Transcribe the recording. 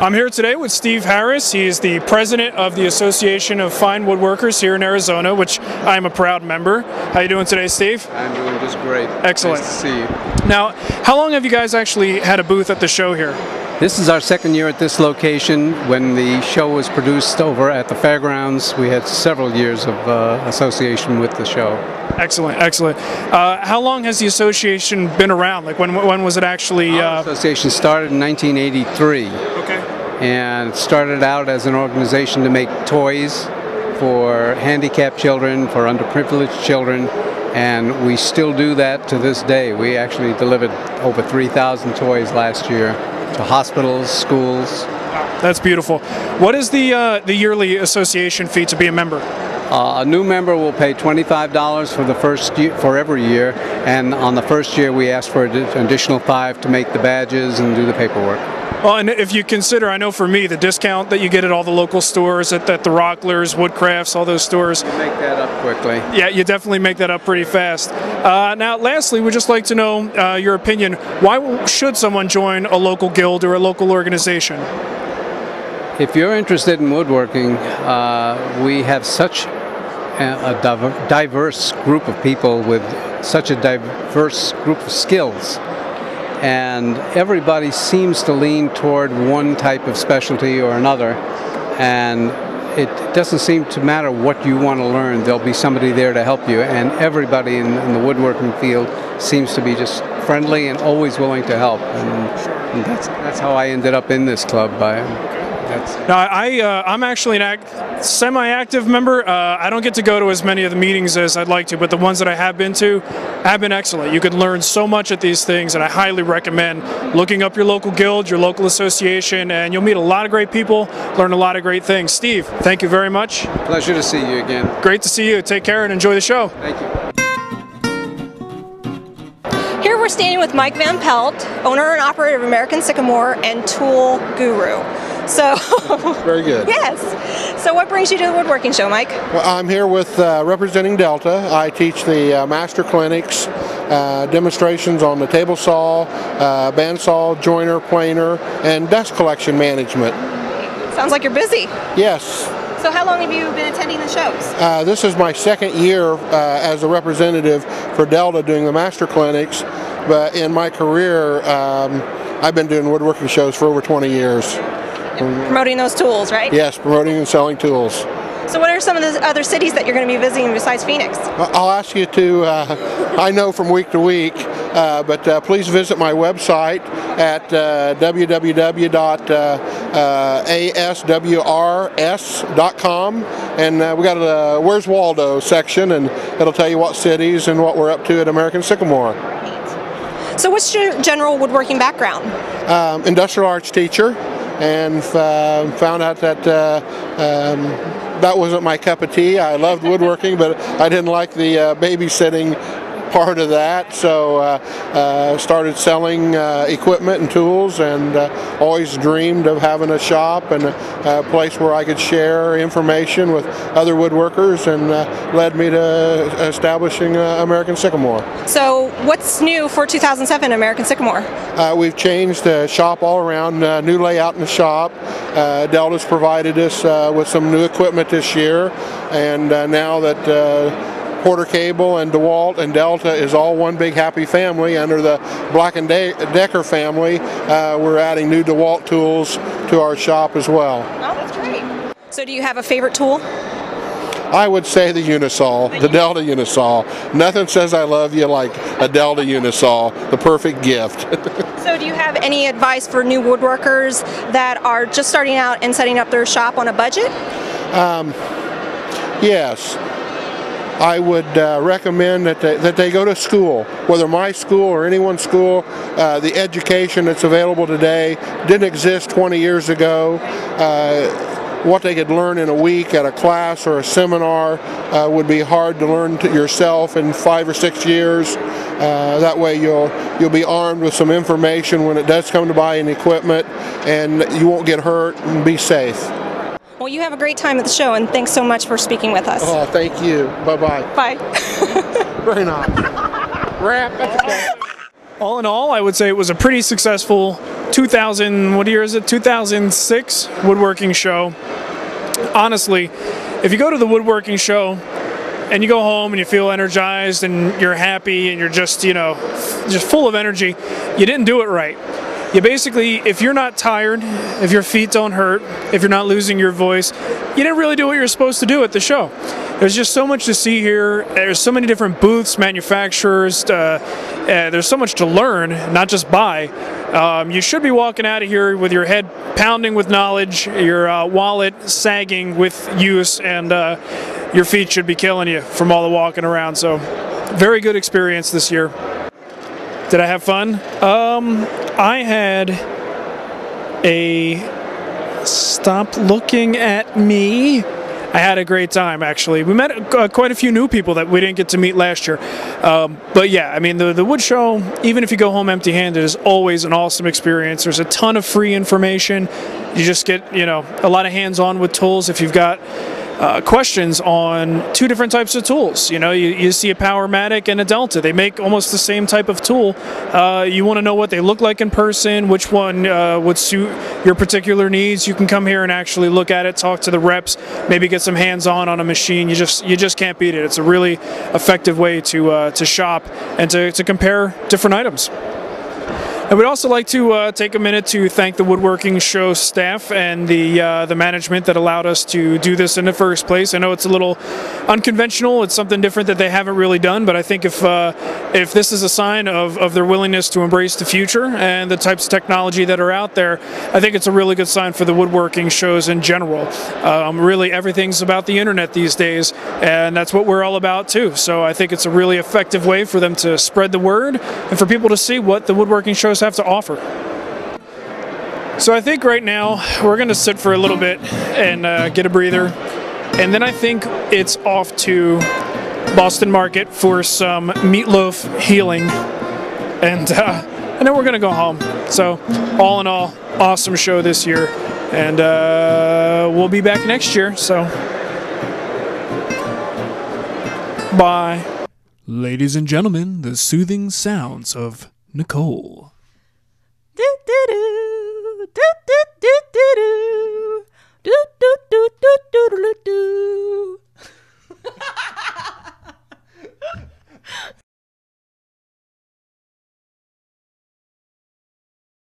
I'm here today with Steve Harris. He is the president of the Association of Fine Woodworkers here in Arizona, which I am a proud member. How you doing today, Steve? I'm doing just great. Excellent. Nice to see you. Now, how long have you guys actually had a booth at the show here? This is our second year at this location. When the show was produced over at the fairgrounds, we had several years of association with the show. Excellent, excellent. How long has the association been around? Like when was it actually? The association started in 1983. Okay. And it started out as an organization to make toys for handicapped children, for underprivileged children, and we still do that to this day. We actually delivered over 3,000 toys last year to hospitals, schools. That's beautiful. What is the yearly association fee to be a member? A new member will pay $25 for the first year, for every year, and on the first year we ask for an additional $5 to make the badges and do the paperwork. Well, and if you consider, I know for me, the discount that you get at all the local stores, at the Rocklers, Woodcrafts, all those stores. You make that up quickly. Yeah, you definitely make that up pretty fast. Now, lastly, we'd just like to know your opinion. Why should someone join a local guild or a local organization? If you're interested in woodworking, we have such a diverse group of people with such a diverse group of skills, and everybody seems to lean toward one type of specialty or another, and it doesn't seem to matter what you want to learn. There'll be somebody there to help you, and everybody in the woodworking field seems to be just friendly and always willing to help, and that's how I ended up in this club. Now, I'm actually an semi-active member. I don't get to go to as many of the meetings as I'd like to, but the ones that I have been to have been excellent. You can learn so much at these things, and I highly recommend looking up your local guild, your local association, and you'll meet a lot of great people, learn a lot of great things. Steve, thank you very much. Pleasure to see you again. Great to see you. Take care and enjoy the show. Thank you. Here we're standing with Mike Van Pelt, owner and operator of American Sycamore and Tool Guru. So very good. Yes. So what brings you to the Woodworking Show, Mike? Well, I'm here with representing Delta. I teach the master clinics, demonstrations on the table saw, bandsaw, joiner, planer, and dust collection management. Sounds like you're busy. Yes. So how long have you been attending the shows? This is my second year as a representative for Delta doing the master clinics, but in my career I've been doing woodworking shows for over 20 years. Promoting those tools, right? Yes, promoting and selling tools. So what are some of the other cities that you're going to be visiting besides Phoenix? I'll ask you to, I know from week to week, but please visit my website at www.aswrs.com, and we got a Where's Waldo section, and it'll tell you what cities and what we're up to at American Sycamore. So what's your general woodworking background? Industrial arts teacher. And found out that that wasn't my cup of tea. I loved woodworking, but I didn't like the babysitting part of that, so started selling equipment and tools, and always dreamed of having a shop and a place where I could share information with other woodworkers, and led me to establishing American Sycamore. So what's new for 2007 American Sycamore? We've changed the shop all around, new layout in the shop. Delta's provided us with some new equipment this year, and now that Porter Cable and DeWalt and Delta is all one big happy family under the Black and Decker family, we're adding new DeWalt tools to our shop as well. Oh, that's great. So do you have a favorite tool? I would say the Unisaw, the Delta Unisaw. Nothing says I love you like a Delta Unisaw, the perfect gift. So do you have any advice for new woodworkers that are just starting out and setting up their shop on a budget? Yes. I would recommend that they go to school, whether my school or anyone's school. The education that's available today didn't exist 20 years ago. What they could learn in a week at a class or a seminar would be hard to learn to yourself in 5 or 6 years. That way you'll be armed with some information when it does come to buying equipment, and you won't get hurt, and be safe. Well, you have a great time at the show, and thanks so much for speaking with us. Oh, thank you. Bye-bye. Bye. Very nice. Wrap. All in all, I would say it was a pretty successful 2006 Woodworking Show. Honestly, if you go to the Woodworking Show and you go home and you feel energized and you're happy and you're just, you know, just full of energy, you didn't do it right. You basically, if you're not tired, if your feet don't hurt, if you're not losing your voice, you didn't really do what you're supposed to do at the show. There's just so much to see here. There's so many different booths, manufacturers. There's so much to learn, not just buy. You should be walking out of here with your head pounding with knowledge, your wallet sagging with use, and your feet should be killing you from all the walking around. So, very good experience this year. Did I have fun? I had a, stop looking at me, I had a great time actually. We met quite a few new people that we didn't get to meet last year. But yeah, I mean the Wood Show, even if you go home empty-handed, is always an awesome experience. There's a ton of free information. You just get, you know, a lot of hands-on with tools if you've got questions on two different types of tools. You know, you see a Powermatic and a Delta. They make almost the same type of tool. You want to know what they look like in person, which one would suit your particular needs. You can come here and actually look at it, talk to the reps, maybe get some hands-on on a machine. You just can't beat it. It's a really effective way to shop and to compare different items. I would also like to take a minute to thank the Woodworking Show staff and the management that allowed us to do this in the first place. I know it's a little unconventional, it's something different that they haven't really done, but I think if this is a sign of their willingness to embrace the future and the types of technology that are out there, I think it's a really good sign for the woodworking shows in general. Really everything's about the internet these days, and that's what we're all about too. So I think it's a really effective way for them to spread the word and for people to see what the woodworking shows have to offer. So I think right now we're going to sit for a little bit and get a breather, and then I think it's off to Boston Market for some meatloaf healing, and then we're going to go home. So all in all, awesome show this year, and we'll be back next year, so bye. Ladies and gentlemen, the soothing sounds of Nicole. Do do do do do do.